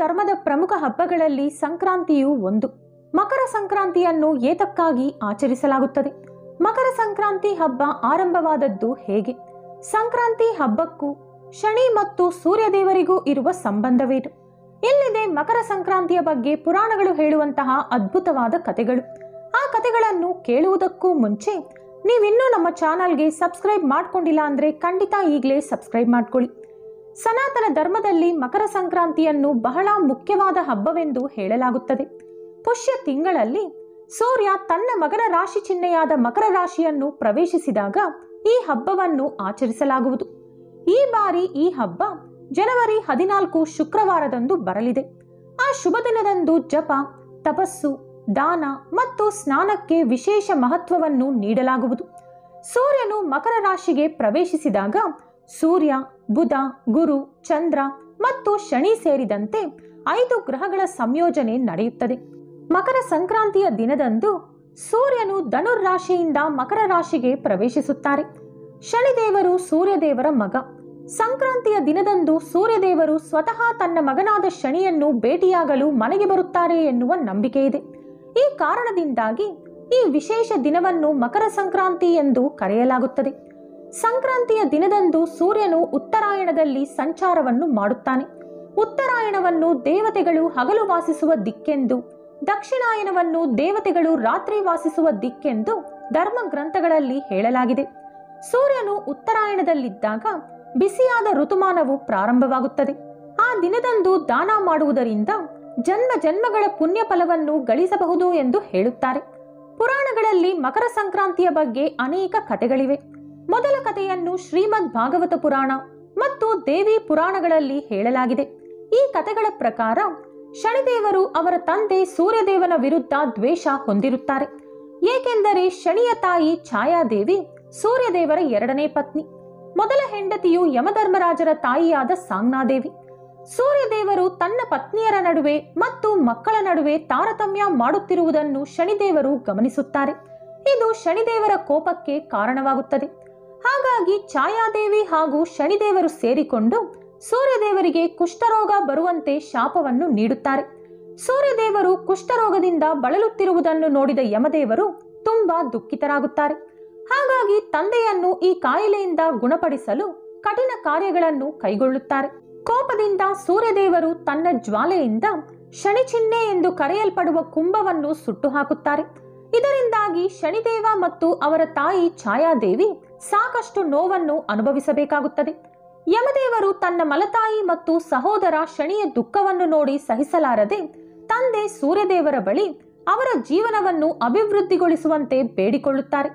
ಧರ್ಮದ ಪ್ರಮುಖ ಹಬ್ಬಗಳಲ್ಲಿ ಸಂಕ್ರಾಂತಿಯೂ ಒಂದು. ಮಕರ ಸಂಕ್ರಾಂತಿಯನ್ನು ಏತಕ್ಕಾಗಿ ಆಚರಿಸಲಾಗುತ್ತದೆ? ಮಕರ ಸಂಕ್ರಾಂತಿ ಹಬ್ಬ ಆರಂಭವಾದದ್ದು ಹೇಗೆ? ಸಂಕ್ರಾಂತಿ ಹಬ್ಬಕ್ಕೂ ಶನಿ ಮತ್ತು ಸೂರ್ಯದೇವರಿಗೂ ಇರುವ ಸಂಬಂಧವೇನು? ಇಲ್ಲಿದೆ ಮಕರ ಸಂಕ್ರಾಂತಿಯ ಬಗ್ಗೆ ಪುರಾಣಗಳು ಹೇಳುವಂತಹ ಅದ್ಭುತವಾದ ಕಥೆಗಳು. ಆ ಕಥೆಗಳನ್ನು ಕೇಳುವುದಕ್ಕೂ ಮುಂಚೆ ನೀವಿನ್ನೂ ನಮ್ಮ ಚಾನಲ್ಗೆ ಸಬ್ಸ್ಕ್ರೈಬ್ ಮಾಡ್ಕೊಂಡಿಲ್ಲ ಅಂದರೆ ಖಂಡಿತ ಈಗಲೇ ಸಬ್ಸ್ಕ್ರೈಬ್ ಮಾಡ್ಕೊಳ್ಳಿ. ಸನಾತನ ಧರ್ಮದಲ್ಲಿ ಮಕರ ಸಂಕ್ರಾಂತಿಯನ್ನು ಬಹಳ ಮುಖ್ಯವಾದ ಹಬ್ಬವೆಂದು ಹೇಳಲಾಗುತ್ತದೆ. ಪುಷ್ಯ ತಿಂಗಳಲ್ಲಿ ಸೂರ್ಯ ತನ್ನ ಮಗನ ರಾಶಿ ಚಿಹ್ನೆಯಾದ ಮಕರ ರಾಶಿಯನ್ನು ಪ್ರವೇಶಿಸಿದಾಗ ಈ ಹಬ್ಬವನ್ನು ಆಚರಿಸಲಾಗುವುದು. ಈ ಬಾರಿ ಈ ಹಬ್ಬ ಜನವರಿ 14 ಶುಕ್ರವಾರದಂದು ಬರಲಿದೆ. ಆ ಶುಭ ದಿನದಂದು ಜಪ, ತಪಸ್ಸು, ದಾನ ಮತ್ತು ಸ್ನಾನಕ್ಕೆ ವಿಶೇಷ ಮಹತ್ವವನ್ನು ನೀಡಲಾಗುವುದು. ಸೂರ್ಯನು ಮಕರ ರಾಶಿಗೆ ಪ್ರವೇಶಿಸಿದಾಗ ಸೂರ್ಯ, ಬುಧ, ಗುರು, ಚಂದ್ರ ಮತ್ತು ಶನಿ ಸೇರಿದಂತೆ 5 ಗ್ರಹಗಳ ಸಂಯೋಜನೆ ನಡೆಯುತ್ತದೆ. ಮಕರ ಸಂಕ್ರಾಂತಿಯ ದಿನದಂದು ಸೂರ್ಯನು ಧನುರ್ ರಾಶಿಯಿಂದ ಮಕರ ರಾಶಿಗೆ ಪ್ರವೇಶಿಸುತ್ತಾರೆ. ಶನಿದೇವರು ಸೂರ್ಯದೇವರ ಮಗ. ಸಂಕ್ರಾಂತಿಯ ದಿನದಂದು ಸೂರ್ಯದೇವರು ಸ್ವತಃ ತನ್ನ ಮಗನಾದ ಶನಿಯನ್ನು ಭೇಟಿಯಾಗಲು ಮನೆಗೆ ಬರುತ್ತಾರೆ ಎನ್ನುವ ನಂಬಿಕೆ ಇದೆ. ಈ ಕಾರಣದಿಂದಾಗಿ ಈ ವಿಶೇಷ ದಿನವನ್ನು ಮಕರ ಸಂಕ್ರಾಂತಿ ಎಂದು ಕರೆಯಲಾಗುತ್ತದೆ. ಸಂಕ್ರಾಂತಿಯ ದಿನದಂದು ಸೂರ್ಯನು ಉತ್ತರಾಯಣದಲ್ಲಿ ಸಂಚಾರವನ್ನು ಮಾಡುತ್ತಾನೆ. ಉತ್ತರಾಯಣವನ್ನು ದೇವತೆಗಳು ಹಗಲು ವಾಸಿಸುವ ದಿಕ್ಕೆಂದು, ದಕ್ಷಿಣಾಯನವನ್ನು ದೇವತೆಗಳು ರಾತ್ರಿ ವಾಸಿಸುವ ದಿಕ್ಕೆಂದು ಧರ್ಮ ಗ್ರಂಥಗಳಲ್ಲಿ ಹೇಳಲಾಗಿದೆ. ಸೂರ್ಯನು ಉತ್ತರಾಯಣದಲ್ಲಿದ್ದಾಗ ಬಿಸಿಯಾದ ಋತುಮಾನವು ಪ್ರಾರಂಭವಾಗುತ್ತದೆ. ಆ ದಿನದಂದು ದಾನ ಮಾಡುವುದರಿಂದ ಜನ್ಮ ಜನ್ಮಗಳ ಪುಣ್ಯ ಫಲವನ್ನು ಗಳಿಸಬಹುದು ಎಂದು ಹೇಳುತ್ತಾರೆ. ಪುರಾಣಗಳಲ್ಲಿ ಮಕರ ಸಂಕ್ರಾಂತಿಯ ಬಗ್ಗೆ ಅನೇಕ ಕಥೆಗಳಿವೆ. ಮೊದಲ ಕಥೆಯನ್ನು ಶ್ರೀಮದ್ ಭಾಗವತ ಪುರಾಣ ಮತ್ತು ದೇವಿ ಪುರಾಣಗಳಲ್ಲಿ ಹೇಳಲಾಗಿದೆ. ಈ ಕಥೆಗಳ ಪ್ರಕಾರ ಶನಿದೇವರು ಅವರ ತಂದೆ ಸೂರ್ಯದೇವನ ವಿರುದ್ಧ ದ್ವೇಷ ಹೊಂದಿರುತ್ತಾರೆ. ಏಕೆಂದರೆ ಶನಿಯ ತಾಯಿ ಛಾಯಾದೇವಿ ಸೂರ್ಯದೇವರ 2ನೇ ಪತ್ನಿ. ಮೊದಲ ಹೆಂಡತಿಯು ಯಮಧರ್ಮರಾಜರ ತಾಯಿಯಾದ ಸಾಂಗ್ನಾದೇವಿ. ಸೂರ್ಯದೇವರು ತನ್ನ ಪತ್ನಿಯರ ನಡುವೆ ಮತ್ತು ಮಕ್ಕಳ ನಡುವೆ ತಾರತಮ್ಯ ಮಾಡುತ್ತಿರುವುದನ್ನು ಶನಿದೇವರು ಗಮನಿಸುತ್ತಾರೆ. ಇದು ಶನಿದೇವರ ಕೋಪಕ್ಕೆ ಕಾರಣವಾಗುತ್ತದೆ. ಹಾಗಾಗಿ ಛಾಯಾದೇವಿ ಹಾಗೂ ಶನಿದೇವರು ಸೇರಿಕೊಂಡು ಸೂರ್ಯದೇವರಿಗೆ ಕುಷ್ಠರೋಗ ಬರುವಂತೆ ಶಾಪವನ್ನು ನೀಡುತ್ತಾರೆ. ಸೂರ್ಯದೇವರು ಕುಷ್ಠರೋಗದಿಂದ ಬಳಲುತ್ತಿರುವುದನ್ನು ನೋಡಿದ ಯಮದೇವರು ತುಂಬಾ ದುಃಖಿತರಾಗುತ್ತಾರೆ. ಹಾಗಾಗಿ ತಂದೆಯನ್ನು ಈ ಕಾಯಿಲೆಯಿಂದ ಗುಣಪಡಿಸಲು ಕಠಿಣ ಕಾರ್ಯಗಳನ್ನು ಕೈಗೊಳ್ಳುತ್ತಾರೆ. ಕೋಪದಿಂದ ಸೂರ್ಯದೇವರು ತನ್ನ ಜ್ವಾಲೆಯಿಂದ ಶನಿಚಿಹ್ನೆ ಎಂದು ಕರೆಯಲ್ಪಡುವ ಕುಂಭವನ್ನು ಸುಟ್ಟು ಹಾಕುತ್ತಾರೆ. ಇದರಿಂದಾಗಿ ಶನಿದೇವ ಮತ್ತು ಅವರ ತಾಯಿ ಛಾಯಾದೇವಿ ಸಾಕಷ್ಟು ನೋವನ್ನು ಅನುಭವಿಸಬೇಕಾಗುತ್ತದೆ. ಯಮದೇವರು ತನ್ನ ಮಲತಾಯಿ ಮತ್ತು ಸಹೋದರ ಶನಿಯ ದುಃಖವನ್ನು ನೋಡಿ ಸಹಿಸಲಾರದೆ ತಂದೆ ಸೂರ್ಯದೇವರ ಬಳಿ ಅವರ ಜೀವನವನ್ನು ಅಭಿವೃದ್ಧಿಗೊಳಿಸುವಂತೆ ಬೇಡಿಕೊಳ್ಳುತ್ತಾರೆ.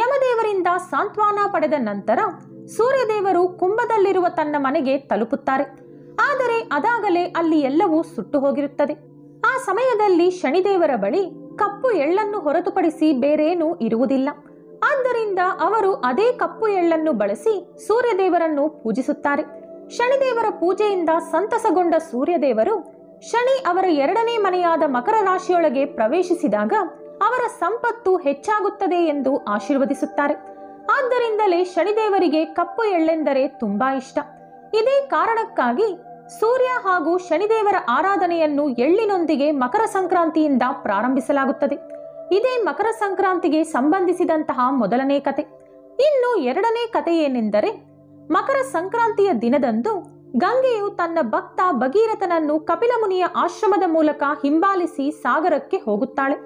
ಯಮದೇವರಿಂದ ಸಾಂತ್ವನ ಪಡೆದ ನಂತರ ಸೂರ್ಯದೇವರು ಕುಂಭದಲ್ಲಿರುವ ತನ್ನ ಮನೆಗೆ ತಲುಪುತ್ತಾರೆ. ಆದರೆ ಅದಾಗಲೇ ಅಲ್ಲಿ ಎಲ್ಲವೂ ಸುಟ್ಟು ಹೋಗಿರುತ್ತದೆ. ಆ ಸಮಯದಲ್ಲಿ ಶನಿದೇವರ ಬಳಿ ಕಪ್ಪು ಎಳ್ಳನ್ನು ಹೊರತುಪಡಿಸಿ ಬೇರೇನೂ ಇರುವುದಿಲ್ಲ. ಆದ್ದರಿಂದ ಅವರು ಅದೇ ಕಪ್ಪು ಎಳ್ಳನ್ನು ಬಳಸಿ ಸೂರ್ಯದೇವರನ್ನು ಪೂಜಿಸುತ್ತಾರೆ. ಶನಿದೇವರ ಪೂಜೆಯಿಂದ ಸಂತಸಗೊಂಡ ಸೂರ್ಯದೇವರು ಶನಿ ಅವರ 2ನೇ ಮನೆಯಾದ ಮಕರ ರಾಶಿಯೊಳಗೆ ಪ್ರವೇಶಿಸಿದಾಗ ಅವರ ಸಂಪತ್ತು ಹೆಚ್ಚಾಗುತ್ತದೆ ಎಂದು ಆಶೀರ್ವದಿಸುತ್ತಾರೆ. ಆದ್ದರಿಂದಲೇ ಶನಿದೇವರಿಗೆ ಕಪ್ಪು ಎಳ್ಳೆಂದರೆ ತುಂಬಾ ಇಷ್ಟ. ಇದೇ ಕಾರಣಕ್ಕಾಗಿ ಸೂರ್ಯ ಹಾಗೂ ಶನಿದೇವರ ಆರಾಧನೆಯನ್ನು ಎಳ್ಳಿನೊಂದಿಗೆ ಮಕರ ಸಂಕ್ರಾಂತಿಯಿಂದ ಪ್ರಾರಂಭಿಸಲಾಗುತ್ತದೆ. ಇದೇ ಮಕರ ಸಂಕ್ರಾಂತಿಗೆ ಸಂಬಂಧಿಸಿದಂತಹ ಮೊದಲನೇ ಕತೆ. ಇನ್ನು 2ನೇ ಕತೆ ಏನೆಂದರೆ, ಮಕರ ಸಂಕ್ರಾಂತಿಯ ದಿನದಂದು ಗಂಗೆಯು ತನ್ನ ಭಕ್ತ ಭಗೀರಥನನ್ನು ಕಪಿಲ ಮುನಿಯ ಆಶ್ರಮದ ಮೂಲಕ ಹಿಂಬಾಲಿಸಿ ಸಾಗರಕ್ಕೆ ಹೋಗುತ್ತಾಳೆ.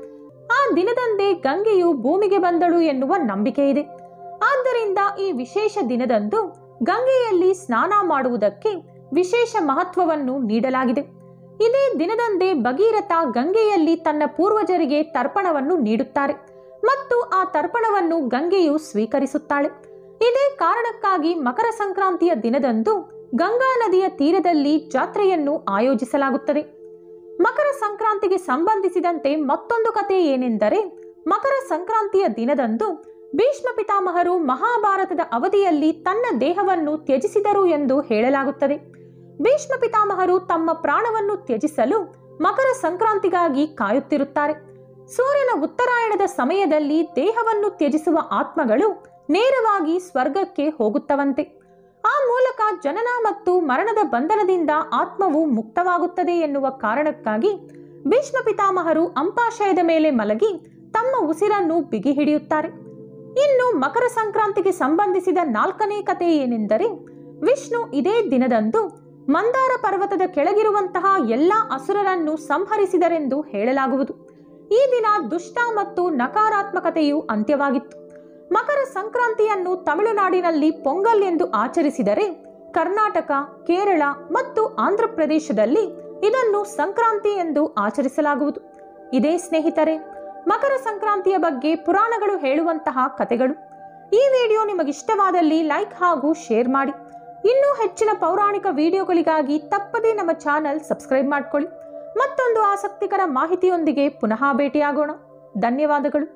ಆ ದಿನದಂದೇ ಗಂಗೆಯು ಭೂಮಿಗೆ ಬಂದಳು ಎನ್ನುವ ನಂಬಿಕೆ ಇದೆ. ಆದ್ದರಿಂದ ಈ ವಿಶೇಷ ದಿನದಂದು ಗಂಗೆಯಲ್ಲಿ ಸ್ನಾನ ಮಾಡುವುದಕ್ಕೆ ವಿಶೇಷ ಮಹತ್ವವನ್ನು ನೀಡಲಾಗಿದೆ. ಇದೇ ದಿನದಂದೇ ಭಗೀರಥ ಗಂಗೆಯಲ್ಲಿ ತನ್ನ ಪೂರ್ವಜರಿಗೆ ತರ್ಪಣವನ್ನು ನೀಡುತ್ತಾರೆ ಮತ್ತು ಆ ತರ್ಪಣವನ್ನು ಗಂಗೆಯು ಸ್ವೀಕರಿಸುತ್ತಾಳೆ. ಇದೇ ಕಾರಣಕ್ಕಾಗಿ ಮಕರ ಸಂಕ್ರಾಂತಿಯ ದಿನದಂದು ಗಂಗಾ ನದಿಯ ತೀರದಲ್ಲಿ ಜಾತ್ರೆಯನ್ನು ಆಯೋಜಿಸಲಾಗುತ್ತದೆ. ಮಕರ ಸಂಕ್ರಾಂತಿಗೆ ಸಂಬಂಧಿಸಿದಂತೆ ಮತ್ತೊಂದು ಕತೆ ಏನೆಂದರೆ, ಮಕರ ಸಂಕ್ರಾಂತಿಯ ದಿನದಂದು ಭೀಷ್ಮ ಪಿತಾಮಹರು ಮಹಾಭಾರತದ ಅವಧಿಯಲ್ಲಿ ತನ್ನ ದೇಹವನ್ನು ತ್ಯಜಿಸಿದರು ಎಂದು ಹೇಳಲಾಗುತ್ತದೆ. ಭೀಷ್ಮ ಪಿತಾಮಹರು ತಮ್ಮ ಪ್ರಾಣವನ್ನು ತ್ಯಜಿಸಲು ಮಕರ ಸಂಕ್ರಾಂತಿಗಾಗಿ ಕಾಯುತ್ತಿರುತ್ತಾರೆ. ಸೂರ್ಯನ ಉತ್ತರಾಯಣದ ಸಮಯದಲ್ಲಿ ದೇಹವನ್ನು ತ್ಯಜಿಸುವ ಆತ್ಮಗಳು ನೇರವಾಗಿ ಸ್ವರ್ಗಕ್ಕೆ ಹೋಗುತ್ತವಂತೆ. ಆ ಮೂಲಕ ಜನನ ಮತ್ತು ಮರಣದ ಬಂಧನದಿಂದ ಆತ್ಮವು ಮುಕ್ತವಾಗುತ್ತದೆ ಎನ್ನುವ ಕಾರಣಕ್ಕಾಗಿ ಭೀಷ್ಮ ಪಿತಾಮಹರು ಅಂಪಾಶಯದ ಮೇಲೆ ಮಲಗಿ ತಮ್ಮ ಉಸಿರನ್ನು ಬಿಗಿ ಹಿಡಿಯುತ್ತಾರೆ. ಇನ್ನು ಮಕರ ಸಂಕ್ರಾಂತಿಗೆ ಸಂಬಂಧಿಸಿದ ನಾಲ್ಕನೇ ಕಥೆ ಏನೆಂದರೆ, ವಿಷ್ಣು ಇದೇ ದಿನದಂದು ಮಂದಾರ ಪರ್ವತದ ಕೆಳಗಿರುವಂತಹ ಎಲ್ಲ ಅಸುರರನ್ನು ಸಂಹರಿಸಿದರೆಂದು ಹೇಳಲಾಗುವುದು. ಈ ದಿನ ದುಷ್ಟ ಮತ್ತು ನಕಾರಾತ್ಮಕತೆಯು ಅಂತ್ಯವಾಗಿತ್ತು. ಮಕರ ಸಂಕ್ರಾಂತಿಯನ್ನು ತಮಿಳುನಾಡಿನಲ್ಲಿ ಪೊಂಗಲ್ ಎಂದು ಆಚರಿಸಿದರೆ, ಕರ್ನಾಟಕ, ಕೇರಳ ಮತ್ತು ಆಂಧ್ರಪ್ರದೇಶದಲ್ಲಿ ಇದನ್ನು ಸಂಕ್ರಾಂತಿ ಎಂದು ಆಚರಿಸಲಾಗುವುದು. ಇದೇ ಸ್ನೇಹಿತರೆ ಮಕರ ಸಂಕ್ರಾಂತಿಯ ಬಗ್ಗೆ ಪುರಾಣಗಳು ಹೇಳುವಂತಹ ಕಥೆಗಳು. ಈ ವಿಡಿಯೋ ನಿಮಗಿಷ್ಟವಾದಲ್ಲಿ ಲೈಕ್ ಹಾಗೂ ಶೇರ್ ಮಾಡಿ. ಇನ್ನೂ ಹೆಚ್ಚಿನ ಪೌರಾಣಿಕ ವಿಡಿಯೋಗಳಿಗಾಗಿ ತಪ್ಪದೇ ನಮ್ಮ ಚಾನಲ್ ಸಬ್ಸ್ಕ್ರೈಬ್ ಮಾಡಿಕೊಳ್ಳಿ. ಮತ್ತೊಂದು ಆಸಕ್ತಿಕರ ಮಾಹಿತಿಯೊಂದಿಗೆ ಪುನಃ ಭೇಟಿಯಾಗೋಣ. ಧನ್ಯವಾದಗಳು.